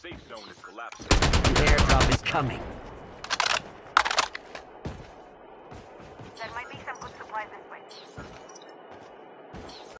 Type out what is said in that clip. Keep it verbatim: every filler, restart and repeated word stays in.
safe zone is collapsing. The airdrop is coming.